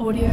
Audio.